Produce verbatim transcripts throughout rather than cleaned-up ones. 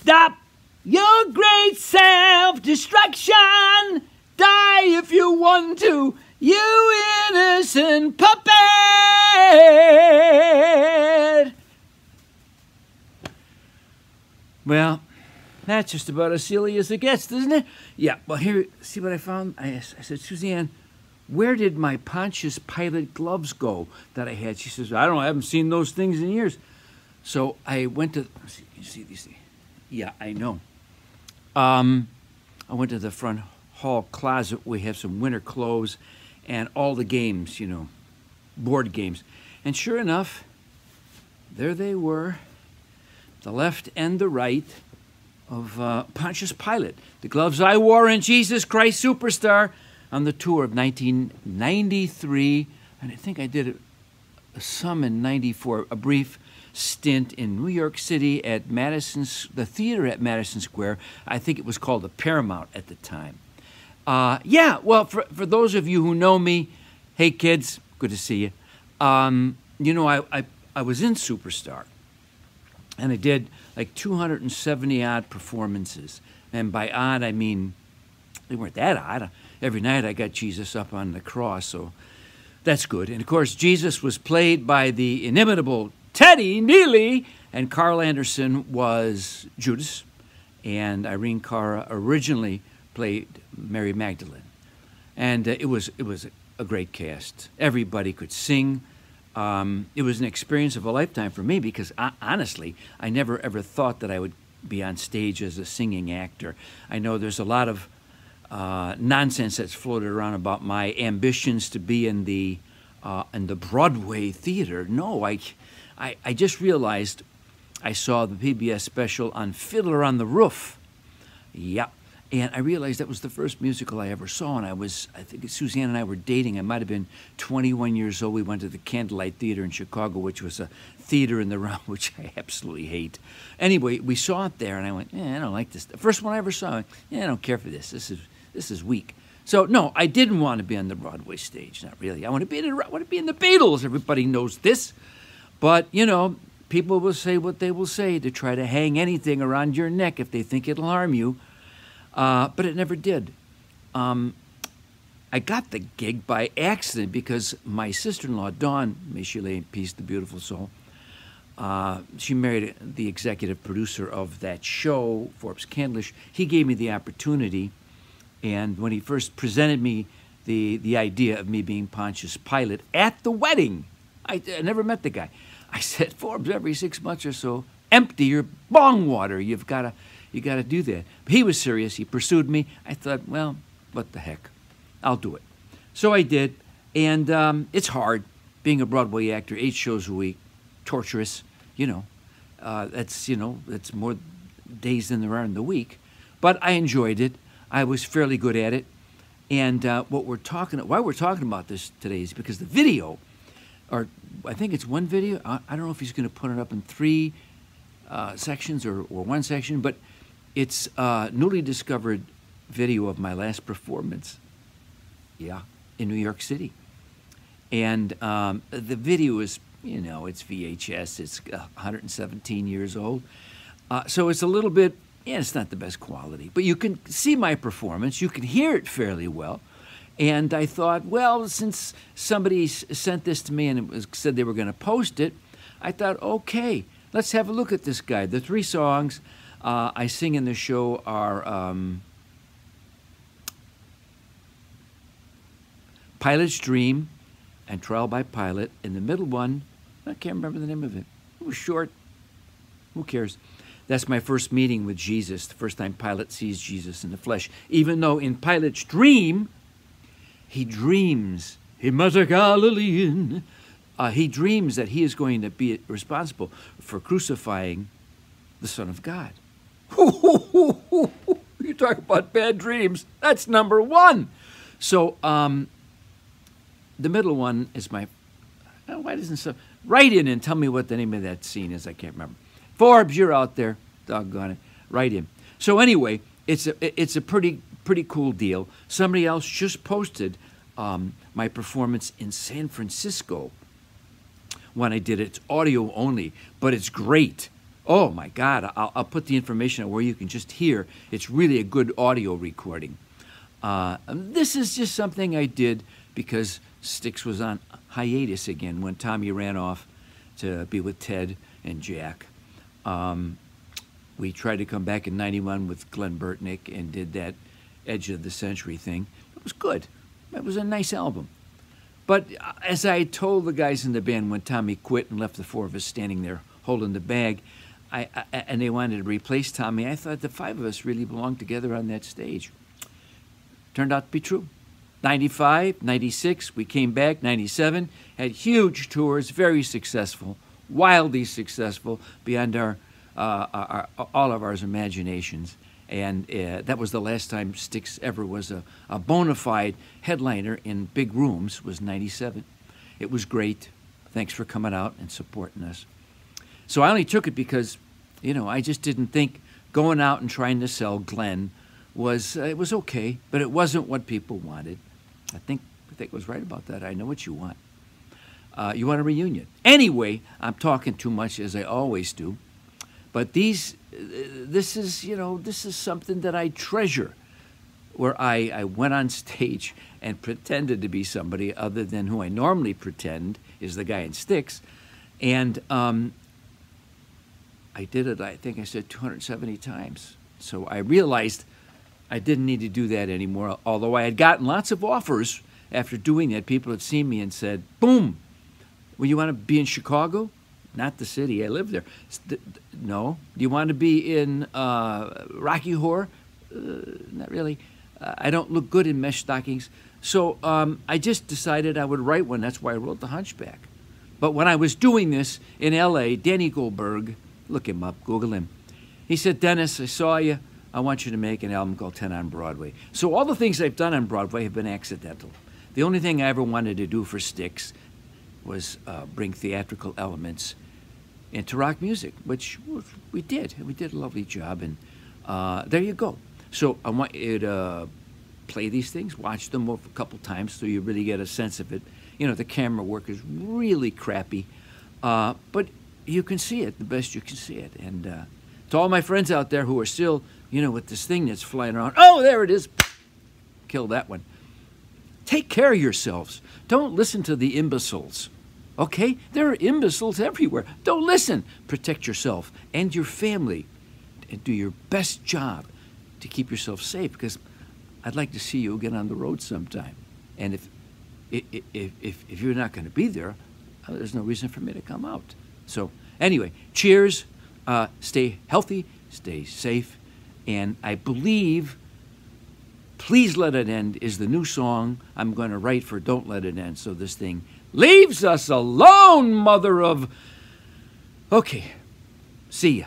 Stop your great self-destruction. Die if you want to, you innocent puppet. Well, that's just about as silly as it gets, doesn't it? Yeah, well, here, see what I found? I, I said, Suzanne, where did my Pontius Pilate gloves go that I had? She says, I don't know, I haven't seen those things in years. So I went to, see, you see these things? Yeah, I know. Um, I went to the front hall closet. We have some winter clothes and all the games, you know, board games. And sure enough, there they were, the left and the right of uh, Pontius Pilate, the gloves I wore in Jesus Christ Superstar on the tour of nineteen ninety-three, and I think I did a, some in ninety-four, a brief stint in New York City at Madison's, the theater at Madison Square. I think it was called the Paramount at the time. Uh, yeah, well, for, for those of you who know me, hey kids, good to see you. Um, you know, I, I, I was in Superstar, and I did like two hundred seventy odd performances. And by odd, I mean, they weren't that odd. Every night I got Jesus up on the cross, so that's good. And of course, Jesus was played by the inimitable Teddy Neely, and Carl Anderson was Judas, and Irene Cara originally played Mary Magdalene. And uh, it was, it was a great cast. Everybody could sing. Um, it was an experience of a lifetime for me because, I, honestly, I never ever thought that I would be on stage as a singing actor. I know there's a lot of uh, nonsense that's floated around about my ambitions to be in the uh, in the Broadway theater. No, I, I, I just realized I saw the P B S special on Fiddler on the Roof. Yeah, and I realized that was the first musical I ever saw, and I was, I think Suzanne and I were dating. I might have been twenty-one years old. We went to the Candlelight Theater in Chicago, which was a theater in the round, which I absolutely hate. Anyway, we saw it there, and I went, eh, I don't like this. The first one I ever saw, I went, eh, I don't care for this. This is, this is weak. So, no, I didn't want to be on the Broadway stage, not really. I want to be in the, I want to be in the Beatles. Everybody knows this. But, you know, people will say what they will say to try to hang anything around your neck if they think it'll harm you. Uh, but it never did. Um, I got the gig by accident because my sister-in-law, Dawn, may she lay in peace, the beautiful soul, uh, she married the executive producer of that show, Forbes Candlish. He gave me the opportunity, and when he first presented me the, the idea of me being Pontius Pilate at the wedding, I, I never met the guy. I said, Forbes, every six months or so, empty your bong water. You've got to... You got to do that. But he was serious. He pursued me. I thought, well, what the heck? I'll do it. So I did, and um, it's hard being a Broadway actor, eight shows a week, torturous. You know, uh, that's you know that's more days than there are in the week. But I enjoyed it. I was fairly good at it. And uh, what we're talking, why we're talking about this today is because the video, or I think it's one video. I, I don't know if he's going to put it up in three uh, sections or, or one section, but it's a newly discovered video of my last performance, yeah, in New York City. And um, the video is, you know, it's V H S, it's one hundred seventeen years old. Uh, so it's a little bit, yeah, it's not the best quality, but you can see my performance, you can hear it fairly well. And I thought, well, since somebody sent this to me and it was, said they were gonna post it, I thought, okay, let's have a look at this guy. The three songs Uh, I sing in the show are um, Pilate's Dream and Trial by Pilate. And the middle one, I can't remember the name of it. It was short. Who cares? That's my first meeting with Jesus, the first time Pilate sees Jesus in the flesh. Even though in Pilate's Dream, he dreams, he was a Galilean. Uh, he dreams that he is going to be responsible for crucifying the Son of God. You talk about bad dreams. That's number one. So um, the middle one is my, oh, why doesn't some, write in and tell me what the name of that scene is. I can't remember. Forbes, you're out there. Doggone it. Write in. So anyway, it's a, it's a pretty, pretty cool deal. Somebody else just posted um, my performance in San Francisco when I did it. It's audio only, but it's great. oh my God, I'll, I'll put the information on where you can just hear. It's really a good audio recording. Uh, this is just something I did because Styx was on hiatus again when Tommy ran off to be with Ted and Jack. Um, we tried to come back in ninety-one with Glenn Burtnick and did that Edge of the Century thing. It was good. It was a nice album. But as I told the guys in the band when Tommy quit and left the four of us standing there holding the bag, I, I, and they wanted to replace Tommy, I thought the five of us really belonged together on that stage. Turned out to be true. ninety-five, ninety-six, we came back, ninety-seven, had huge tours, very successful, wildly successful, beyond our, uh, our, our all of our imaginations. And uh, that was the last time Styx ever was a, a bona fide headliner in big rooms, was ninety-seven. It was great. Thanks for coming out and supporting us. So I only took it because, you know, I just didn't think going out and trying to sell Glenn was, uh, it was okay, but it wasn't what people wanted. I think I think I was right about that. I know what you want. Uh, you want a reunion. Anyway, I'm talking too much as I always do. But these, this is, you know, this is something that I treasure, where I, I went on stage and pretended to be somebody other than who I normally pretend is the guy in Styx. And um, I did it, I think I said two hundred seventy times. So I realized I didn't need to do that anymore, although I had gotten lots of offers after doing that. People had seen me and said, boom, well, you want to be in Chicago? Not the city. I live there. No. Do you want to be in uh, Rocky Horror? Uh, not really. Uh, I don't look good in mesh stockings. So um, I just decided I would write one. That's why I wrote The Hunchback. But when I was doing this in L A, Danny Goldberg, look him up, Google him. He said, Dennis, I saw you. I want you to make an album called ten on Broadway. So all the things I've done on Broadway have been accidental. The only thing I ever wanted to do for Styx was uh, bring theatrical elements into rock music, which we did. We did a lovely job, and uh, there you go. So I want you to play these things, watch them over a couple times so you really get a sense of it. You know, the camera work is really crappy, uh, but you can see it the best you can see it. And uh, to all my friends out there who are still, you know, with this thing that's flying around, oh, there it is, kill that one. Take care of yourselves. Don't listen to the imbeciles, okay? There are imbeciles everywhere. Don't listen. Protect yourself and your family and do your best job to keep yourself safe, because I'd like to see you again on the road sometime. And if, if, if, if you're not going to be there, there's no reason for me to come out. So anyway, cheers. Uh, stay healthy. Stay safe. And I believe Please Let It End is the new song I'm going to write for Don't Let It End. So this thing leaves us alone, mother of... Okay, see ya.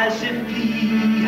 As if he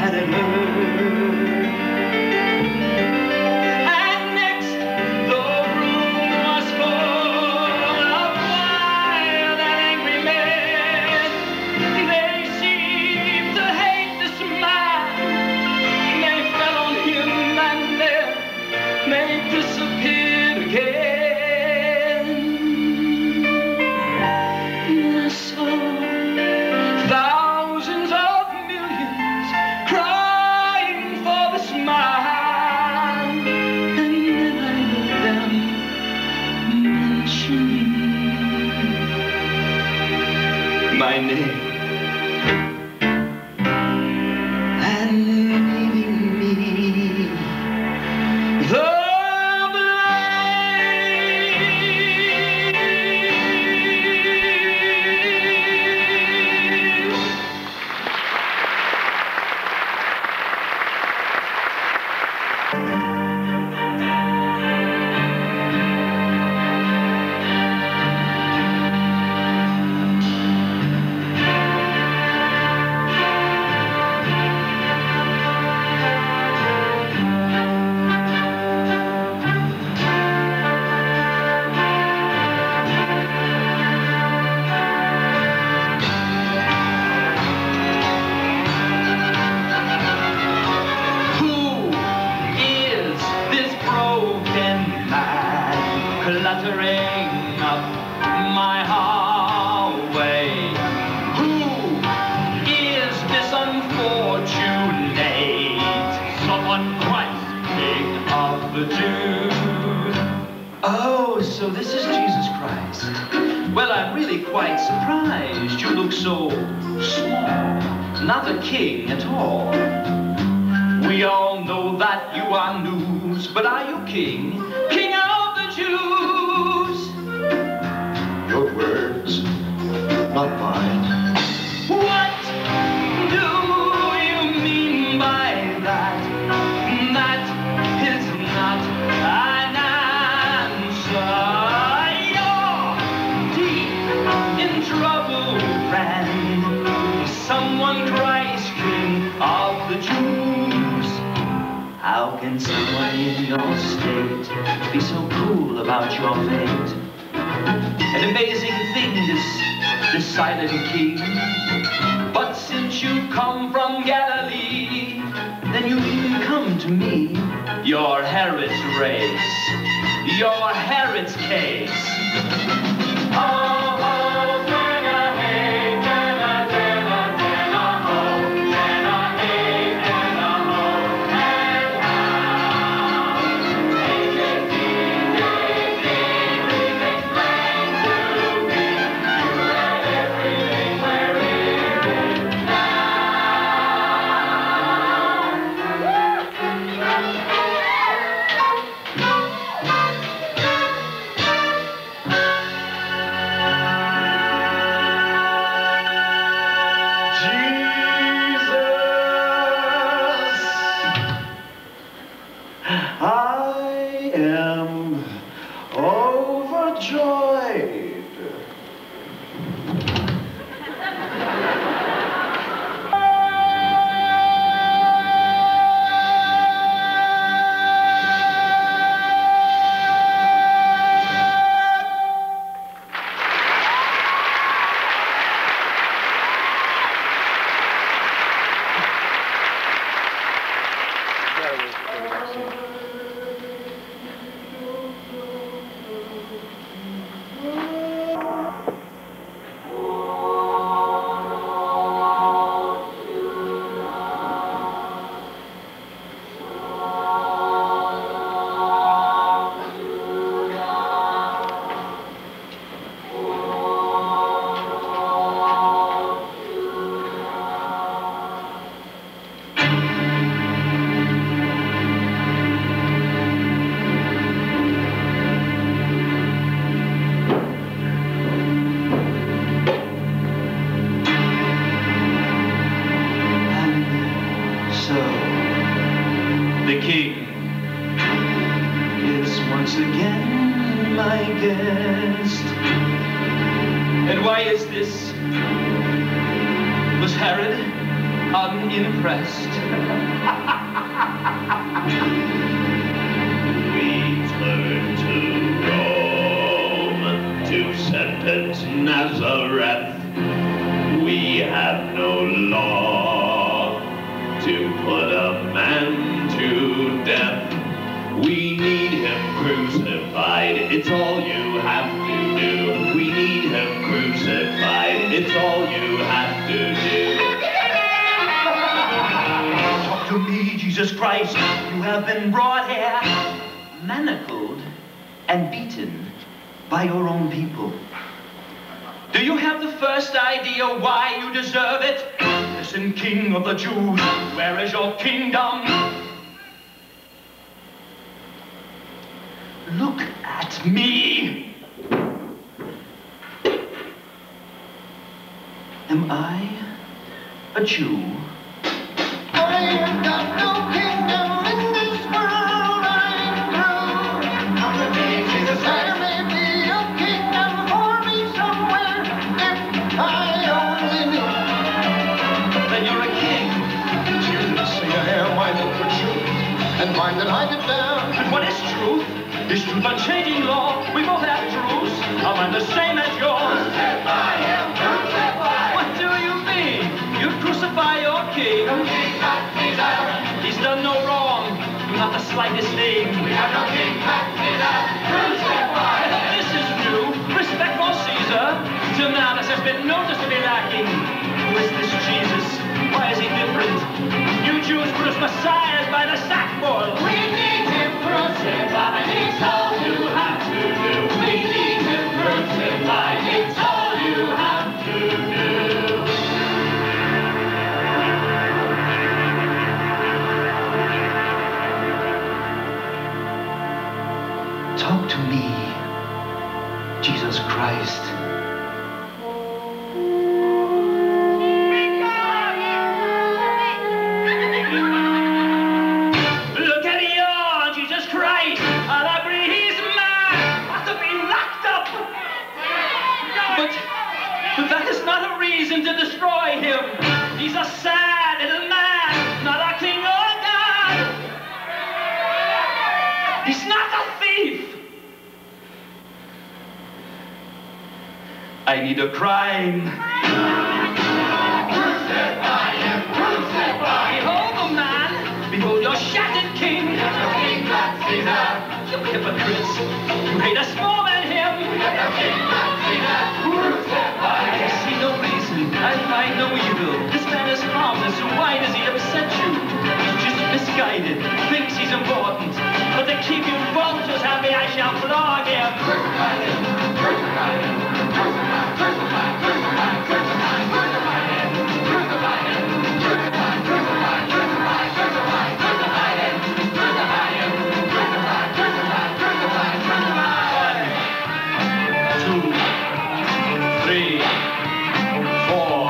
Was Herod unimpressed. To sentence Nazareth, we have no law to put a man to death. We need him crucified, it's all you have to do. We need him crucified, it's all you have to do. Talk to me, Jesus Christ, you have been brought here, manacled and beaten by your own people. Do you have the first idea why you deserve it? Listen, King of the Jews, where is your kingdom? Look at me. Am I a Jew? I am not no kingdom. And mind that I did down. And what is truth? Is truth unchanging law? We both have truths. I am the same as yours. Crucify him, crucify. What do you mean? You crucify your king. No king but Caesar. He's done no wrong. Not the slightest thing. We have no king but Caesar. Crucify him. This is new. Respect for Caesar. Till now this has been noticeably lacking. Who is this Jesus? Why is he different? You Jews produce messiahs by the sackful. We need him crucified. It's all you have to do. We need him crucified. It's all you have to do. Talk to me, Jesus Christ. I need a crime. Crucify him, crucify. Behold the man, behold your shattered king. We have no king but Caesar. You hypocrites, you hate us more than him. We have no king but Caesar. Crucify him. I see no reason, I find no evil. This man is harmless, so why does he upset you? He's just misguided, thinks he's important. But to keep you vultures happy, I shall flog him. Crucify him, crucify him. Two, three, four,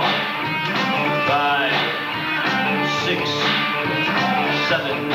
five, six, seven.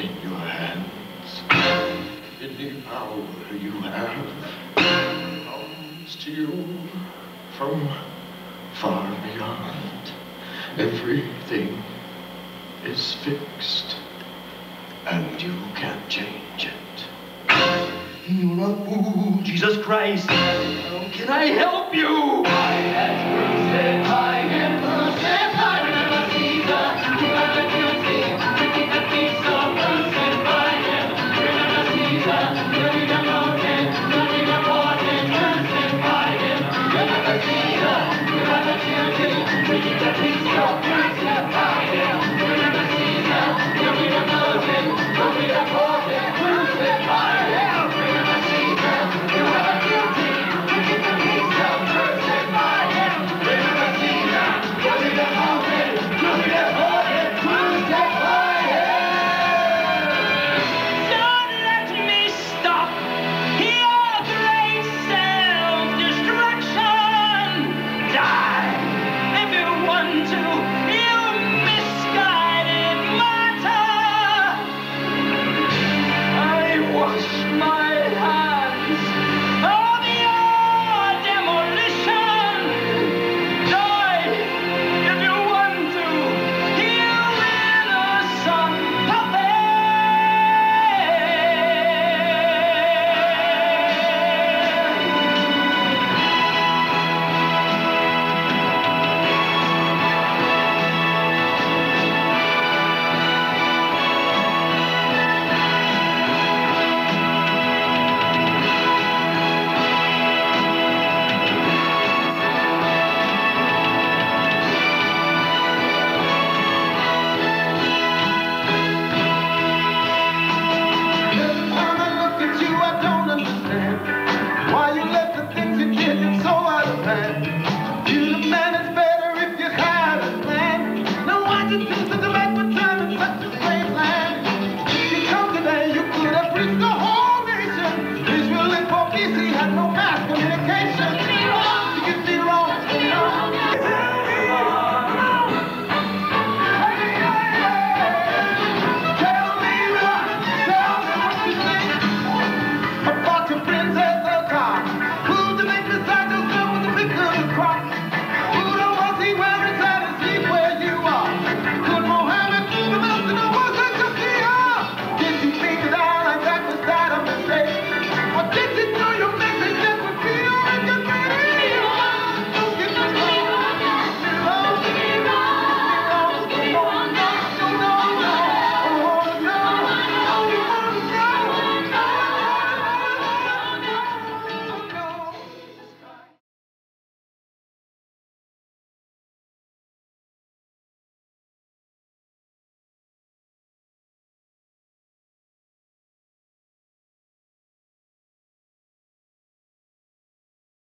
in your hands. Any power you have comes to you from far beyond. Everything is fixed, and you can't change it. You're not moved, Jesus Christ. How can I help you? I have risen high.